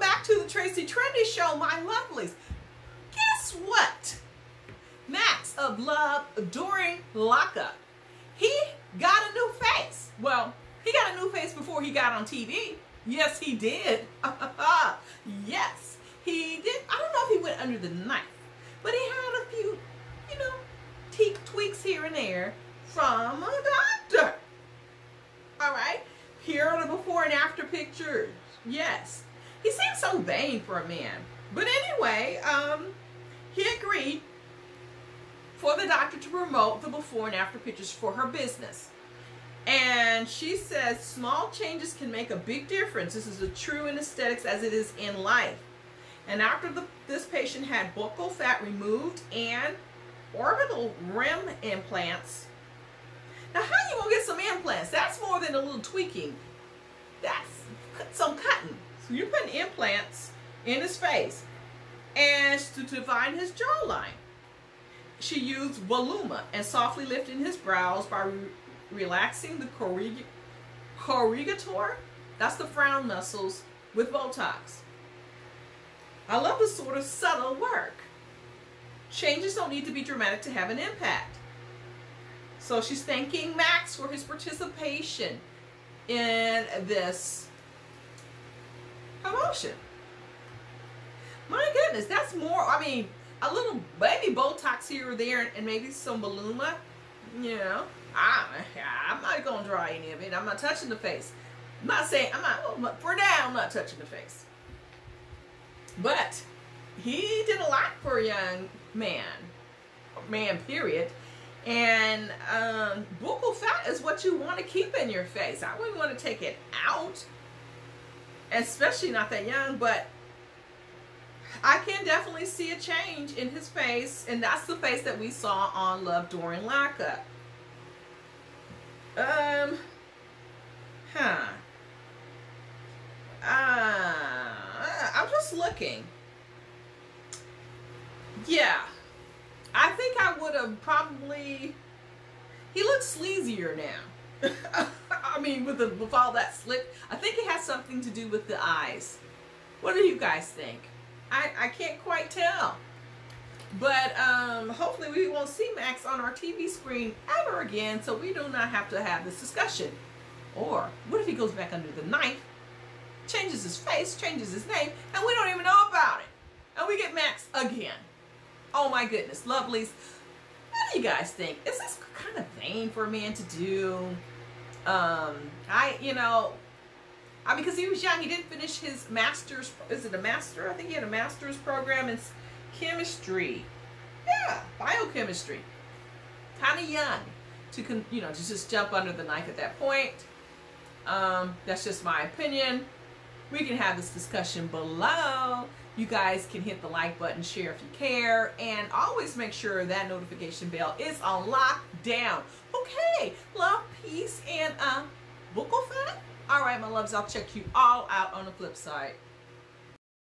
Welcome back to the Tracie Trendy Show, my lovelies. Guess what? Max of Love During Lockup. He got a new face. Well, he got a new face before he got on TV. Yes, he did. Yes, he did. I don't know if he went under the knife, but he had a few, tweaks here and there from a doctor. All right. Here are the before and after pictures. Yes. He seems so vain for a man. But anyway, he agreed for the doctor to promote the before and after pictures for her business. And she says small changes can make a big difference. This is true in aesthetics as it is in life. And after this patient had buccal fat removed and orbital rim implants. Now, how you gonna get some implants? That's more than a little tweaking. That's some cutting. So you're putting implants in his face and to define his jawline. She used Voluma and softly lifting his brows by relaxing the corrugator. That's the frown muscles with Botox. I love this sort of subtle work. Changes don't need to be dramatic to have an impact. So she's thanking Max for his participation in this promotion. My goodness, that's more, I mean, a little baby Botox here or there and maybe some Voluma. You know, I'm not going to draw any of it. I'm not touching the face. I'm not saying, for now, I'm not touching the face. But he did a lot for a young man, period. And buccal fat is what you want to keep in your face. I wouldn't want to take it out, especially not that young, but I can definitely see a change in his face, and that's the face that we saw on Love During Lockup. I'm just looking. Yeah. I think I would have probably, he looks sleazier now. I mean, with all that slip, I think it has something to do with the eyes. What do you guys think? I can't quite tell. But hopefully we won't see Max on our TV screen ever again, so we do not have to have this discussion. Or what if he goes back under the knife, changes his face, changes his name, and we don't even know about it. And we get Max again. Oh my goodness, lovelies. What do you guys think? Is this kind of vain for a man to do? Because he was young, he didn't finish his master's, is it a master? I think he had a master's program in chemistry. Yeah, biochemistry. Kind of young to, to just jump under the knife at that point. That's just my opinion. We can have this discussion below. You guys can hit the like button, share if you care, and always make sure that notification bell is on lockdown. Okay, love, peace, and buccal fat. All right, my loves, I'll check you all out on the flip side.